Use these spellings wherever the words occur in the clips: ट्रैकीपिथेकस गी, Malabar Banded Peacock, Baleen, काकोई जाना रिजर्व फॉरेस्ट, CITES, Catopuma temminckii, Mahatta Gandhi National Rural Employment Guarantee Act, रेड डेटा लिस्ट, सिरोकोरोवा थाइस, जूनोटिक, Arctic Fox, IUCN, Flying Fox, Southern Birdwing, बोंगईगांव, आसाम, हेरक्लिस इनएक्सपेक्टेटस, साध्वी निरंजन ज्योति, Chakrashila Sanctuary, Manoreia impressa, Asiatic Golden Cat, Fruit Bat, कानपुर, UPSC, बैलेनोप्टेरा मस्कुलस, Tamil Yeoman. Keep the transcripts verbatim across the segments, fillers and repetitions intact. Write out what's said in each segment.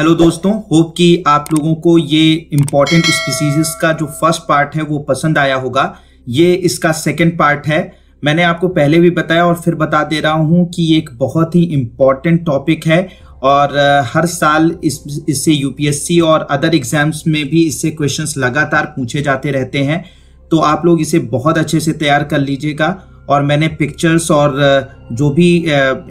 Hello दोस्तों, hope कि आप लोगों को ये इम्पॉर्टेंट स्पीसीज़ का जो फर्स्ट पार्ट है वो पसंद आया होगा। ये इसका सेकंड पार्ट है। मैंने आपको पहले भी बताया और फिर बता दे रहा हूँ कि ये एक बहुत ही इम्पॉर्टेंट टॉपिक है और हर साल इस इससे यूपीएससी और अदर एग्जाम्स में भी इससे क्वेश्चंस लगातार पूछे जाते रहते हैं, तो आप लोग इसे बहुत अच्छे से तैयार कर लीजिएगा। और मैंने पिक्चर्स और जो भी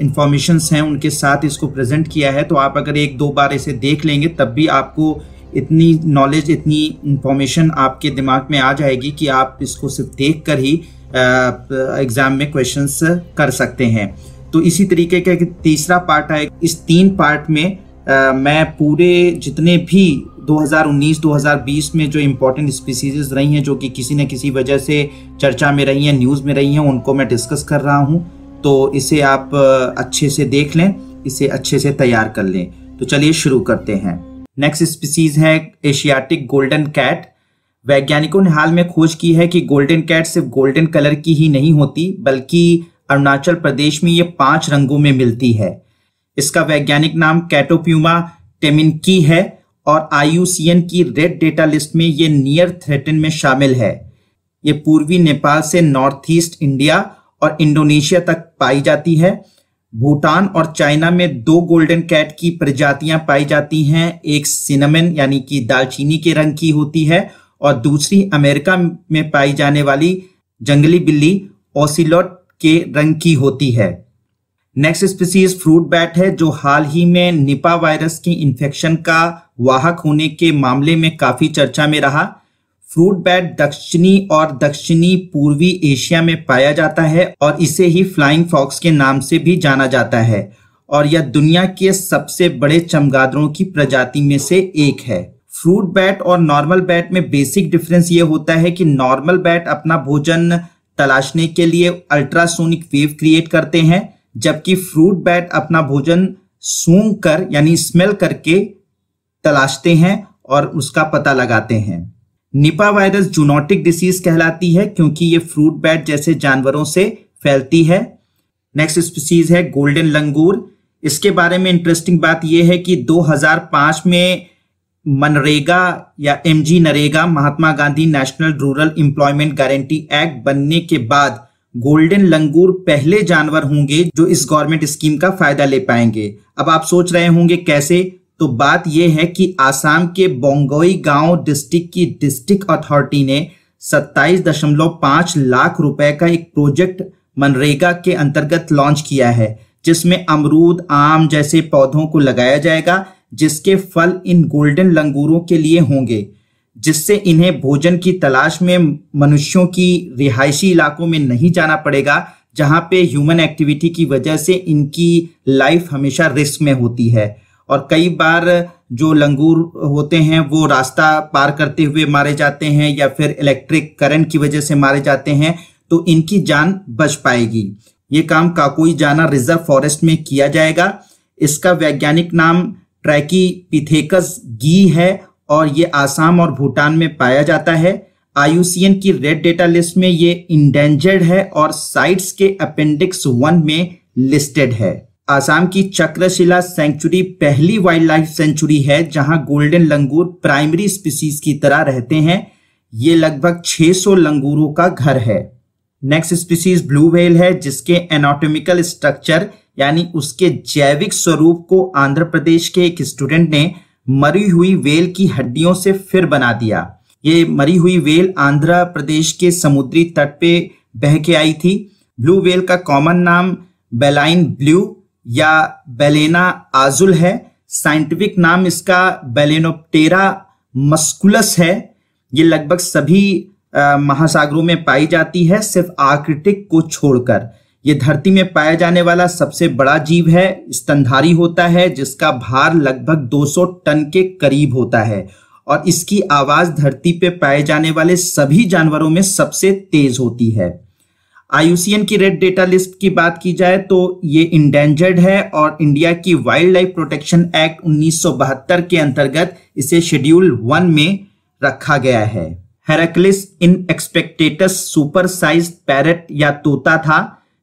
इंफॉर्मेशंस हैं उनके साथ इसको प्रेजेंट किया है, तो आप अगर एक दो बार इसे देख लेंगे तब भी आपको इतनी नॉलेज, इतनी इंफॉर्मेशन आपके दिमाग में आ जाएगी कि आप इसको सिर्फ देख कर ही एग्ज़ाम में क्वेश्चंस कर सकते हैं। तो इसी तरीके का तीसरा पार्ट आएगा। इस तीन पार्ट में आ, मैं पूरे जितने भी दो हज़ार उन्नीस दो हज़ार बीस में जो इम्पोर्टेंट स्पीसीज़ रही हैं, जो कि किसी न किसी वजह से चर्चा में रही हैं, न्यूज़ में रही हैं, उनको मैं डिस्कस कर रहा हूं। तो इसे आप अच्छे से देख लें, इसे अच्छे से तैयार कर लें। तो चलिए शुरू करते हैं। नेक्स्ट स्पीसीज़ है एशियाटिक गोल्डन कैट। वैज्ञानिकों ने हाल में खोज की है कि गोल्डन कैट सिर्फ गोल्डन कलर की ही नहीं होती, बल्कि अरुणाचल प्रदेश में ये पाँच रंगों में मिलती है। इसका वैज्ञानिक नाम कैटोप्यूमा टेमिनकी है और आई यू सी एन की रेड डेटा लिस्ट में ये नियर थ्रेटन में शामिल है। ये पूर्वी नेपाल से नॉर्थ ईस्ट इंडिया और इंडोनेशिया तक पाई जाती है। भूटान और चाइना में दो गोल्डन कैट की प्रजातियां पाई जाती हैं, एक सिनेमन यानी कि दालचीनी के रंग की होती है और दूसरी अमेरिका में पाई जाने वाली जंगली बिल्ली ओसिलोट के रंग की होती है। नेक्स्ट स्पीसीज फ्रूट बैट है, जो हाल ही में निपा वायरस की इन्फेक्शन का वाहक होने के मामले में काफ़ी चर्चा में रहा। फ्रूट बैट दक्षिणी और दक्षिणी पूर्वी एशिया में पाया जाता है और इसे ही फ्लाइंग फॉक्स के नाम से भी जाना जाता है और यह दुनिया के सबसे बड़े चमगादड़ों की प्रजाति में से एक है। फ्रूट बैट और नॉर्मल बैट में बेसिक डिफरेंस ये होता है कि नॉर्मल बैट अपना भोजन तलाशने के लिए अल्ट्रासोनिक वेव क्रिएट करते हैं, जबकि फ्रूट बैट अपना भोजन सूंघ कर यानी स्मेल करके तलाशते हैं और उसका पता लगाते हैं। निपा वायरस जूनोटिक डिसीज कहलाती है क्योंकि ये फ्रूट बैट जैसे जानवरों से फैलती है। नेक्स्ट स्पीसीज है गोल्डन लंगूर। इसके बारे में इंटरेस्टिंग बात यह है कि दो हज़ार पाँच में मनरेगा या MG NREGA Mahatma Gandhi national rural employment guarantee act बनने के बाद गोल्डन लंगूर पहले जानवर होंगे जो इस गवर्नमेंट स्कीम का फायदा ले पाएंगे। अब आप सोच रहे होंगे कैसे, तो बात यह है कि आसाम के बोंगईगांव डिस्ट्रिक्ट की डिस्ट्रिक्ट अथॉरिटी ने सत्ताईस दशमलव पाँच लाख रुपए का एक प्रोजेक्ट मनरेगा के अंतर्गत लॉन्च किया है, जिसमें अमरूद, आम जैसे पौधों को लगाया जाएगा, जिसके फल इन गोल्डन लंगूरों के लिए होंगे, जिससे इन्हें भोजन की तलाश में मनुष्यों की रिहायशी इलाकों में नहीं जाना पड़ेगा, जहां पे ह्यूमन एक्टिविटी की वजह से इनकी लाइफ हमेशा रिस्क में होती है। और कई बार जो लंगूर होते हैं वो रास्ता पार करते हुए मारे जाते हैं या फिर इलेक्ट्रिक करंट की वजह से मारे जाते हैं, तो इनकी जान बच पाएगी। ये काम काकोई जाना रिजर्व फॉरेस्ट में किया जाएगा। इसका वैज्ञानिक नाम ट्रैकीपिथेकस गी है और ये आसाम और भूटान में पाया जाता है। आई यू सी एन की रेड डेटा लिस्ट में ये इंडेंजर्ड है और साइट्स के अपेंडिक्स वन में लिस्टेड है। आसाम की चक्रशिला सेंचुरी पहली वाइल्ड लाइफ सेंचुरी है जहां गोल्डन लंगूर प्राइमरी स्पीसीज की तरह रहते हैं। ये लगभग छह सौ लंगूरों का घर है। नेक्स्ट स्पीसीज ब्लू व्हेल है, जिसके एनाटॉमिकल स्ट्रक्चर यानी उसके जैविक स्वरूप को आंध्र प्रदेश के एक स्टूडेंट ने मरी हुई व्हेल की हड्डियों से फिर बना दिया। ये मरी हुई व्हेल आंध्र प्रदेश के समुद्री तट पे बह के आई थी। ब्लू व्हेल का कॉमन नाम बेलाइन ब्लू या बेलेना आजुल है। साइंटिफिक नाम इसका बैलेनोप्टेरा मस्कुलस है। ये लगभग सभी आ, महासागरों में पाई जाती है, सिर्फ आर्कटिक को छोड़कर। ये धरती में पाया जाने वाला सबसे बड़ा जीव है। स्तनधारी होता है, जिसका भार लगभग दो सौ टन के करीब होता है और इसकी आवाज धरती पे पाए जाने वाले सभी जानवरों में सबसे तेज होती है। आई यू सी एन की रेड डेटा लिस्ट की बात की जाए तो ये इंडेंजर्ड है और इंडिया की वाइल्ड लाइफ प्रोटेक्शन एक्ट उन्नीस सौ बहत्तर के अंतर्गत इसे शेड्यूल वन में रखा गया है। हेरक्लिस इनएक्सपेक्टेटस super size parrot या तोता था,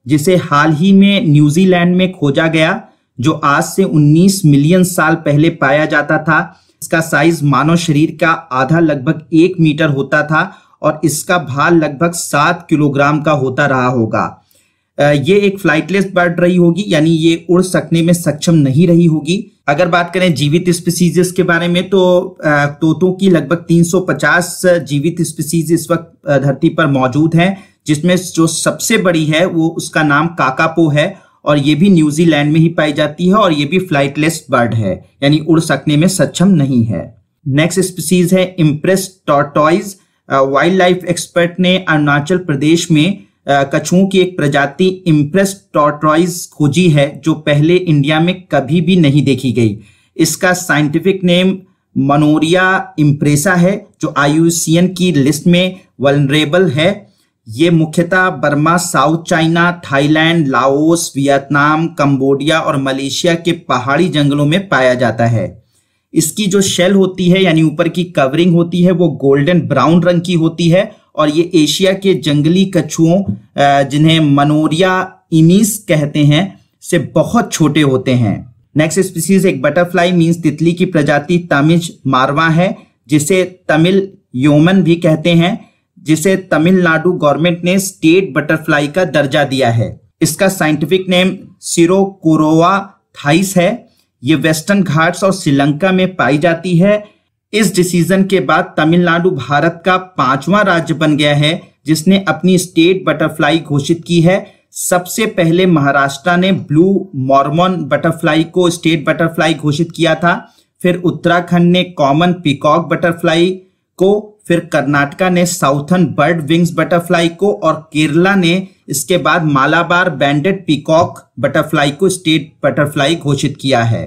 जिसे हाल ही में न्यूजीलैंड में खोजा गया। जो आज से उन्नीस मिलियन साल पहले पाया जाता था। इसका साइज मानव शरीर का आधा लगभग एक मीटर होता था और इसका भार लगभग सात किलोग्राम का होता रहा होगा। ये एक फ्लाइटलेस बर्ड रही होगी, यानी ये उड़ सकने में सक्षम नहीं रही होगी। अगर बात करें जीवित स्पीसीज के बारे में तो तोतों की लगभग तीन सौ पचास जीवित स्पीसीज इस वक्त धरती पर मौजूद हैं, जिसमें जो सबसे बड़ी है वो उसका नाम काकापो है और ये भी न्यूजीलैंड में ही पाई जाती है और ये भी फ्लाइटलेस बर्ड है, यानी उड़ सकने में सक्षम नहीं है। नेक्स्ट स्पीसीज है impressed tortoise. Wild life expert ने अरुणाचल प्रदेश में कछुओं की एक प्रजाति इम्प्रेस्ड टॉर्टॉइज खोजी है, जो पहले इंडिया में कभी भी नहीं देखी गई। इसका साइंटिफिक नेम मनोरिया इम्प्रेसा है, जो आई यू सी एन की लिस्ट में वल्नरेबल है। ये मुख्यतः Burma, south China, Thailand, Laos, Vietnam, Cambodia और मलेशिया के पहाड़ी जंगलों में पाया जाता है। इसकी जो शेल होती है, यानी ऊपर की कवरिंग होती है, वो गोल्डन ब्राउन रंग की होती है और ये एशिया के जंगली कछुओं, जिन्हें मनोरिया इनिस कहते हैं, से बहुत छोटे होते हैं। नेक्स्ट स्पीसीज एक बटरफ्लाई मींस तितली की प्रजाति तमिल मारवा है, जिसे तमिल योमन भी कहते हैं, जिसे तमिलनाडु गवर्नमेंट ने स्टेट बटरफ्लाई का दर्जा दिया है। इसका साइंटिफिक नेम सिरोकोरोवा थाइस है। ये वेस्टर्न घाट्स और श्रीलंका में पाई जाती है। इस डिसीजन के बाद तमिलनाडु भारत का पांचवा राज्य बन गया है जिसने अपनी स्टेट बटरफ्लाई घोषित की है। सबसे पहले महाराष्ट्र ने ब्लू मॉर्मन बटरफ्लाई को स्टेट बटरफ्लाई घोषित किया था, फिर उत्तराखंड ने कॉमन पीकॉक बटरफ्लाई को, फिर कर्नाटका ने साउथर्न बर्ड विंग्स बटरफ्लाई को और केरला ने इसके बाद मालाबार बैंडेड पीकॉक बटरफ्लाई को स्टेट बटरफ्लाई घोषित किया है।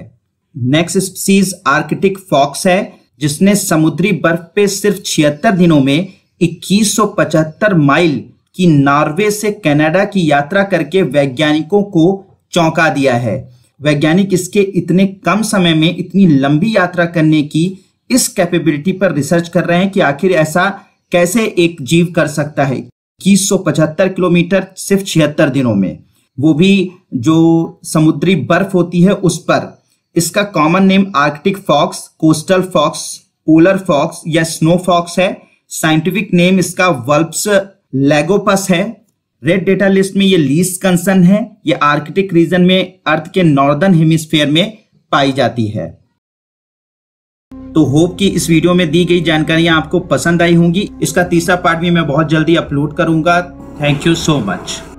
नेक्स्ट स्पीसीज आर्कटिक फॉक्स है, जिसने समुद्री बर्फ पे सिर्फ छिहत्तर दिनों में इक्कीस सौ पचहत्तर माइल की नॉर्वे से कनाडा की यात्रा करके वैज्ञानिकों को चौंका दिया है। वैज्ञानिक इसके इतने कम समय में इतनी लंबी यात्रा करने की इस कैपेबिलिटी पर रिसर्च कर रहे हैं कि आखिर ऐसा कैसे एक जीव कर सकता है, इक्कीस सौ पचहत्तर किलोमीटर सिर्फ छिहत्तर दिनों में, वो भी जो समुद्री बर्फ होती है उस पर। इसका common name Arctic fox, coastal fox, polar fox या स्नो फॉक्स है। साइंटिफिक नेम इसका वल्प्स लेगोपस है। रेड डेटा लिस्ट में ये लीस्ट कंसर्न है। ये आर्कटिक रीजन में अर्थ के नॉर्दर्न हेमिस्फीयर में पाई जाती है। तो होप कि इस वीडियो में दी गई जानकारियां आपको पसंद आई होंगी। इसका तीसरा पार्ट भी मैं बहुत जल्दी अपलोड करूंगा। Thank you so much.